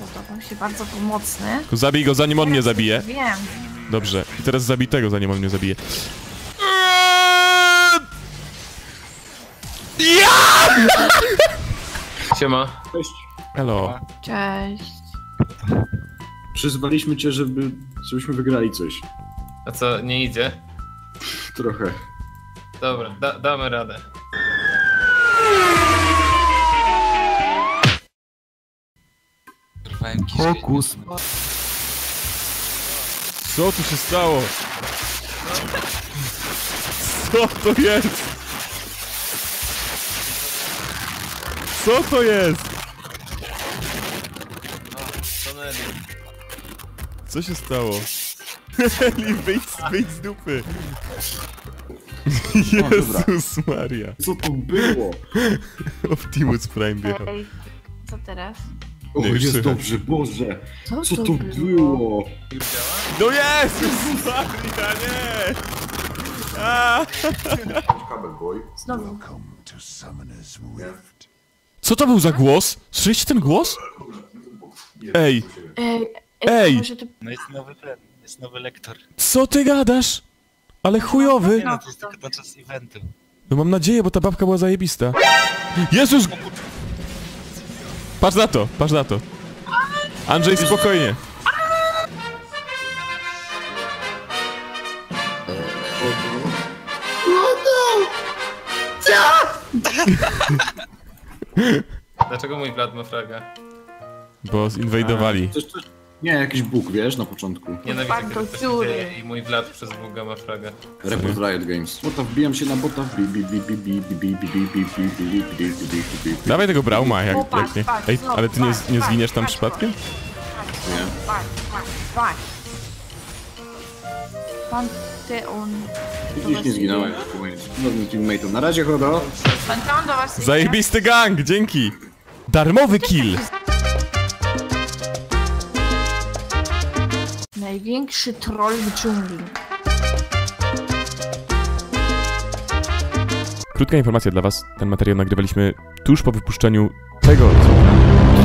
Dobra, on się bardzo pomocny. Tylko zabij go, zanim on mnie zabije. Wiem. Dobrze, i teraz zabij tego, zanim on mnie zabije. Ja! Siema. Cześć. Hello. Cześć. Przyzwaliśmy cię, żebyśmy wygrali coś. A co, nie idzie? Trochę. Dobra, damy radę. Fokus. Co tu się stało? Co to jest? Co to jest? Co się stało? Nelly, wyjdź z dupy! Jezus Maria! Co to było? Optimus Prime biegał. Co teraz? O, nie, jest dobrze, Boże! Co to było? No Jezus Maria, nie! Znowu. Co to był za głos? Słyszeliście ten głos? Ej! Ej! No jest nowy ten, jest nowy lektor. Co ty gadasz? Ale chujowy! No to jest tylko podczas eventu. No mam nadzieję, bo ta babka była zajebista. Jezus! Patrz na to, patrz na to. Andrzej, spokojnie. Dlaczego mój brat ma fraga? Bo zinwajdowali. Nie, jakiś bóg, wiesz, na początku. Nienawidzę, kiedy to się dzieje i mój blat przez Boga ma fraga. Report Riot Games. Bota, wbijam się na bota. Dawaj tego Brauma, jak pięknie. Ej, ale ty nie zginiesz tam przypadkiem? Nie. Panteon. Dziś nie zginąłem. Na razie, Hodo. Zajebisty gang, dzięki. Darmowy kill. Największy troll w dżungli. Krótka informacja dla was. Ten materiał nagrywaliśmy tuż po wypuszczeniu tego odcinka.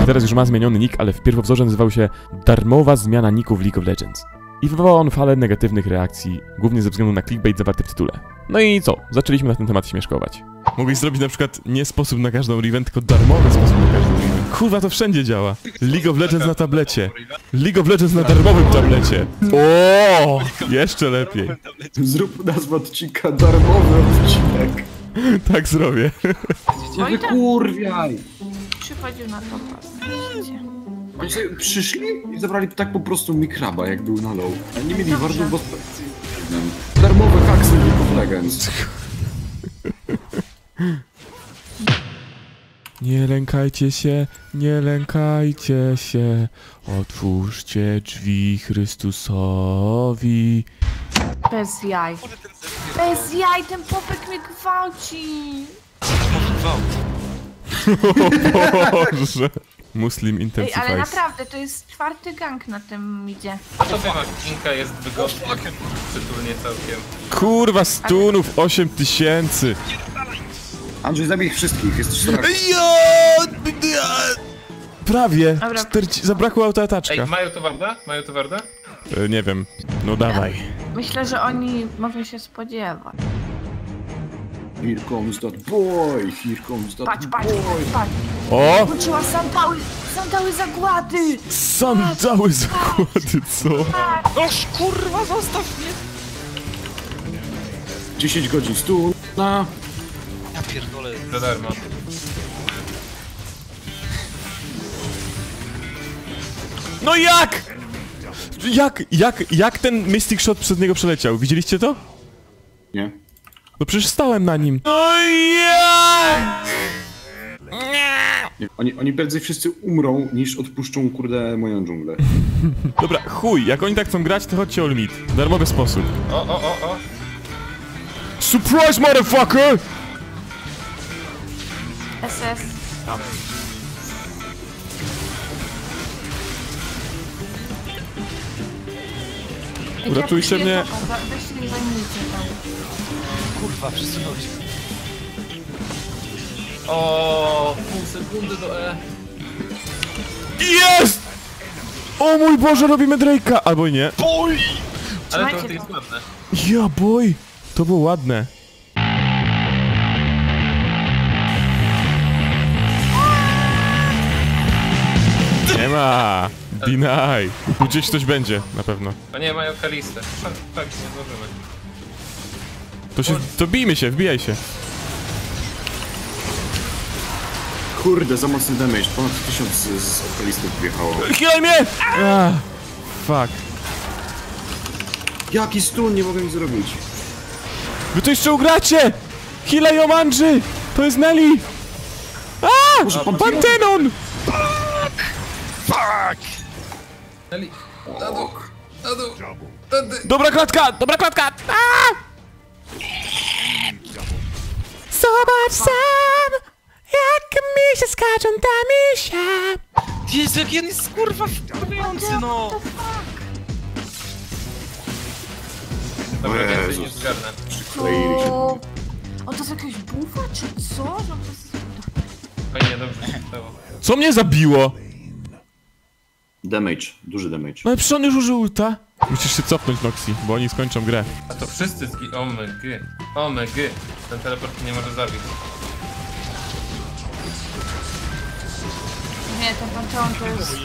Teraz już ma zmieniony nick, ale w pierwowzorze nazywał się Darmowa zmiana nicku w League of Legends. I wywołał on falę negatywnych reakcji, głównie ze względu na clickbait zawarty w tytule. No i co? Zaczęliśmy na ten temat śmieszkować. Mogłeś zrobić na przykład nie sposób na każdą revent, tylko darmowy sposób na każdą revent. Kurwa, to wszędzie działa. League of Legends na tablecie. League of Legends na darmowym tablecie. O, jeszcze lepiej. Zrób nazwę odcinka darmowy odcinek. Tak zrobię. Nie kurwiaj. Przychodził na to pas. Oni sobie przyszli i zabrali tak po prostu mikraba, jak był na low. A nie mieli warto w aspekcji. Darmowe haksy League of Legends. Nie lękajcie się, nie lękajcie się. Otwórzcie drzwi Chrystusowi. Bez jaj. Bez jaj, ten popek mnie gwałci. O Boże. Muslim Intensifies. Ej, ale naprawdę, to jest czwarty gang na tym idzie. A to wiem, odcinka jest wygodna, przytulnie całkiem. Kurwa, stunów 8000. Andrzej, zabij ich wszystkich, jest 4. Prawie, 40, zabrakło autoataczka. Ej, mają to warda? Mają to warda? Nie wiem, no dawaj. Myślę, że oni mogą się spodziewać. Here comes that boy, here comes that patrz, boy. Patrz. O! Włączyła sandały zagłady! Sandały zagłady, co? Noż kurwa, zostaw mnie! 10 godzin stu na... Ja pierdolę, za darmo. No jak? Jak ten Mystic Shot przez niego przeleciał? Widzieliście to? Nie. No przecież stałem na nim. No ja! Oni prędzej wszyscy umrą, niż odpuszczą, kurde, moją dżunglę. Dobra, chuj, jak oni tak chcą grać, to chodźcie all mid. W darmowy sposób. O. Surprise, motherfucker! SS. Uratujcie mnie. Kurwa, wszyscy chodzi. O, pół sekundy do E. Jest! O mój Boże, robimy Drake'a! Albo nie. Boj! Ale to jest ładne. Ja boj! To było ładne. Nie ma! Deny! Gdzieś ktoś będzie, na pewno. A nie, mają kalistę. Tak, nie zdążymy. To bijmy się, wbijaj się. Kurde, za mocny damage. Ponad 1000 z okalistów wjechało. Heal mnie! Ah, fuck. Jaki stun, nie mogę nic zrobić. Wy to jeszcze ugracie! Healaj ją, Andrzy! To jest Nelly! Aaa! Pantenon! Fuck! Nelly, na dół, na dół, tędy. Dobra klatka, dobra klatka! Aaa! Zobacz sam, jak misie skaczą ta misia! Jezu, jaki on jest kurwa wkurwiający, no! Dobra, więcej nie zgarnę. Przykleili się. O, to jest jakaś bufa, czy co? No to jest... Fajnie, dobrze się stało. Co mnie zabiło? Damage, duży damage. No ale przecież on już użył ulta. Musisz się cofnąć, Noxy, bo oni skończą grę. A to wszyscy zgi... Omg. Ten teleport nie może zabić. Nie, ten panteon to jest...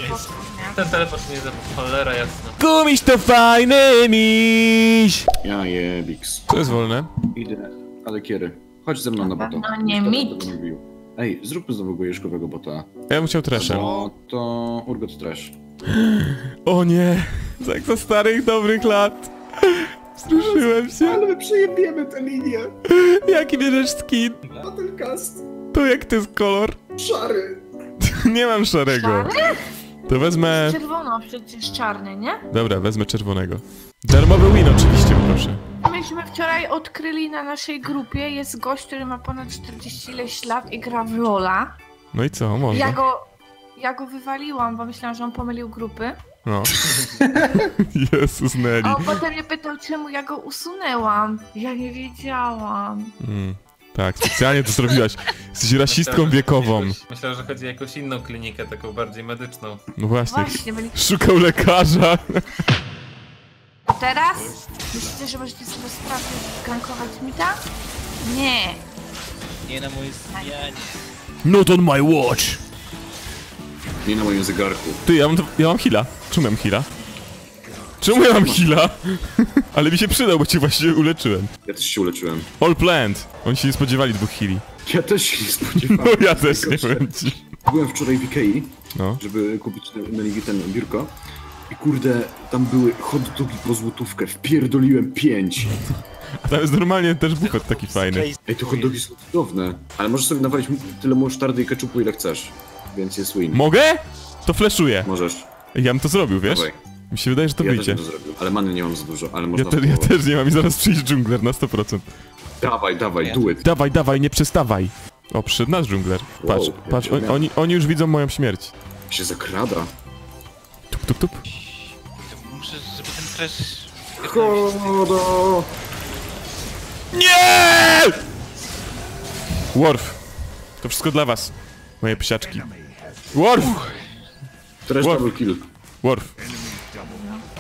Ten teleport nie zabił, cholera jasna. Kumiś to fajny miś! Ja je, Bix. To jest wolne. Idę, ale kiery. Chodź ze mną na bota. No nie, mit. Ej, zróbmy znowu gojeżkowego bota. Ja bym chciał Thresha. No to... Urgot Thresh. O nie! Jak za starych, dobrych lat. Wzruszyłem się. Ale my przejebiemy tę linię. Jaki bierzesz skin? Battlecast. To jak to jest kolor? Szary. Nie mam szarego. Szary? To wezmę... Czerwono, przecież czarny, nie? Dobra, wezmę czerwonego. Darmowy win oczywiście, proszę. Myśmy wczoraj odkryli na naszej grupie, jest gość, który ma ponad 40 ileś lat i gra w LoL'a. No i co, może? Ja go wywaliłam, bo myślałam, że on pomylił grupy. No. Jezus, Nelly. O, potem mnie pytał, czemu ja go usunęłam. Ja nie wiedziałam. Tak, specjalnie to zrobiłaś. Jesteś rasistką wiekową. Myślałem, że chodzi o jakąś inną klinikę, taką bardziej medyczną. No właśnie. Szukał lekarza. A teraz? Myślicie, że możecie sobie sprawdzić, gankować mita? Nie. Nie na moje zmianie. Not on my watch. Nie na moim zegarku. Ty, ja mam heala. Czemu mam heala? Czemu ja mam heala? Ale mi się przydał, bo cię właśnie uleczyłem. Ja też się uleczyłem. All planned. Oni się nie spodziewali dwóch heali. Ja też się nie spodziewałem. No ja też nie powiem ci. Byłem wczoraj w Ikei, no, żeby kupić ten biurko. I kurde, tam były hot dogi po złotówkę, wpierdoliłem 5. A tam jest normalnie też bufet taki fajny. Ej, to hot dogi są cudowne. Ale możesz sobie nawalić tyle musztardy i keczupu, ile chcesz. Więc jest win. Mogę? To flashuję. Możesz. Ja bym to zrobił, wiesz? Dawaj. Mi się wydaje, że to wyjdzie. Ja też bym to zrobił, ale many nie mam za dużo, ale można... Ja też nie mam i zaraz przyjdzie dżungler na 100%. Dawaj, dawaj, do it. Dawaj, dawaj, nie przestawaj. O, przyszedł nasz dżungler. Patrz, wow, patrz, ja oni już widzą moją śmierć. Się zakrada. Tup, tup. Muszę, żeby ten Thresh... Hodo! Nie! Worf. To wszystko dla was, moje psiaczki. Worf! Thresh double kill. Worf.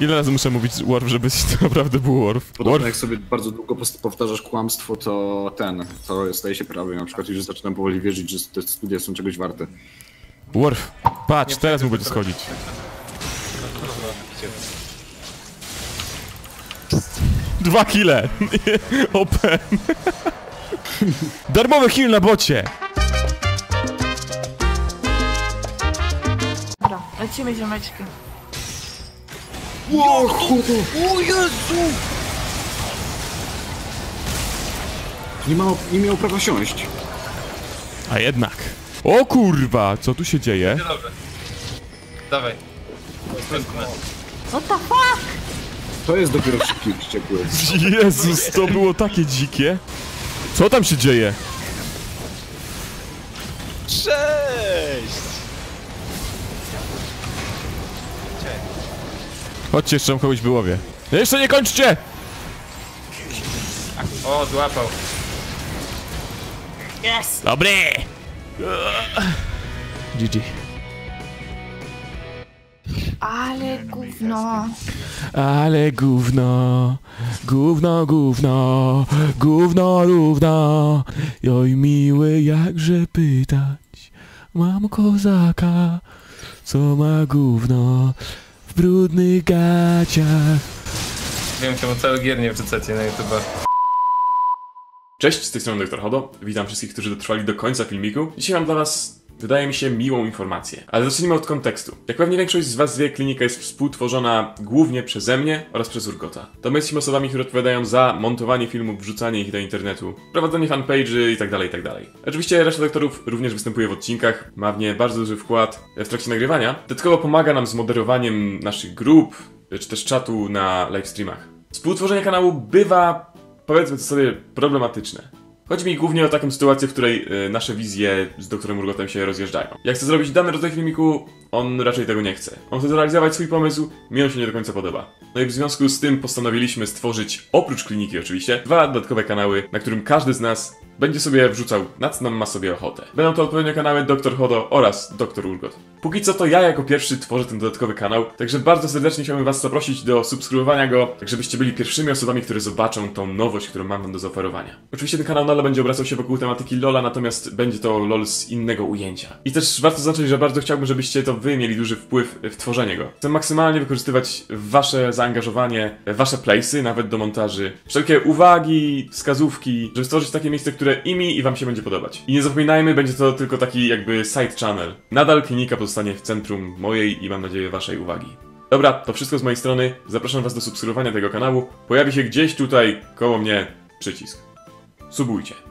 Ile razy muszę mówić Worf, żeby to naprawdę był Worf? Podobno jak sobie bardzo długo powtarzasz kłamstwo, to to staje się prawie. Na przykład już zaczynam powoli wierzyć, że te studia są czegoś warte. Worf. Patrz, teraz mu będzie schodzić. Dwa kile! Open! Darmowy heal na bocie! Dobra, lecimy ziomeczki. O kurde! O Jezu! Nie miał prawa siąść. A jednak. O kurwa, co tu się dzieje? Dobrze. Dawaj. What the fuck? To jest dopiero szybki wściekły. Jezus, to było takie dzikie. Co tam się dzieje? Cześć! Chodźcie, jeszcze mam kogoś wyłowię. Jeszcze nie kończcie! O, złapał. Yes! Dobry! GG. Ale gówno. Ale gówno. Gówno, gówno. Gówno równo. Joj miły, jakże pytać. Mam kozaka, co ma gówno w brudnych gaciach. Wiem, chyba cały gier nie wrzucacie na YouTube'a. Cześć, z tej strony Dr Hodo. Witam wszystkich, którzy dotrwali do końca filmiku. Dzisiaj mam dla was, wydaje mi się, miłą informację. Ale zacznijmy od kontekstu. Jak pewnie większość z was wie, klinika jest współtworzona głównie przeze mnie oraz przez Urgota. To my jesteśmy osobami, które odpowiadają za montowanie filmów, wrzucanie ich do internetu, prowadzenie fanpage'y itd., itd. Oczywiście reszta doktorów również występuje w odcinkach, ma w nie bardzo duży wkład w trakcie nagrywania. Dodatkowo pomaga nam z moderowaniem naszych grup, czy też czatu na livestreamach. Współtworzenie kanału bywa, powiedzmy sobie, problematyczne. Chodzi mi głównie o taką sytuację, w której nasze wizje z doktorem Urgotem się rozjeżdżają. Jak chcę zrobić dany rodzaj filmiku, on raczej tego nie chce. On chce zrealizować swój pomysł, mi on się nie do końca podoba. No i w związku z tym postanowiliśmy stworzyć, oprócz kliniki oczywiście, dwa dodatkowe kanały, na którym każdy z nas będzie sobie wrzucał, na co nam ma sobie ochotę. Będą to odpowiednio kanały Dr Hodo oraz Dr Urgot. Póki co to ja jako pierwszy tworzę ten dodatkowy kanał, także bardzo serdecznie chciałbym was zaprosić do subskrybowania go, tak żebyście byli pierwszymi osobami, które zobaczą tą nowość, którą mam wam do zaoferowania. Oczywiście ten kanał nadal będzie obracał się wokół tematyki LoL'a, natomiast będzie to LoL z innego ujęcia. I też warto zaznaczyć, że bardzo chciałbym, żebyście to wy mieli duży wpływ w tworzenie go. Chcę maksymalnie wykorzystywać wasze zaangażowanie, wasze playsy, nawet do montaży, wszelkie uwagi, wskazówki, żeby stworzyć takie miejsce, które i mi, i wam się będzie podobać. I nie zapominajmy, będzie to tylko taki jakby side channel. Nadal klinika pozostanie w centrum mojej i mam nadzieję waszej uwagi. Dobra, to wszystko z mojej strony. Zapraszam was do subskrybowania tego kanału. Pojawi się gdzieś tutaj koło mnie przycisk. Subujcie.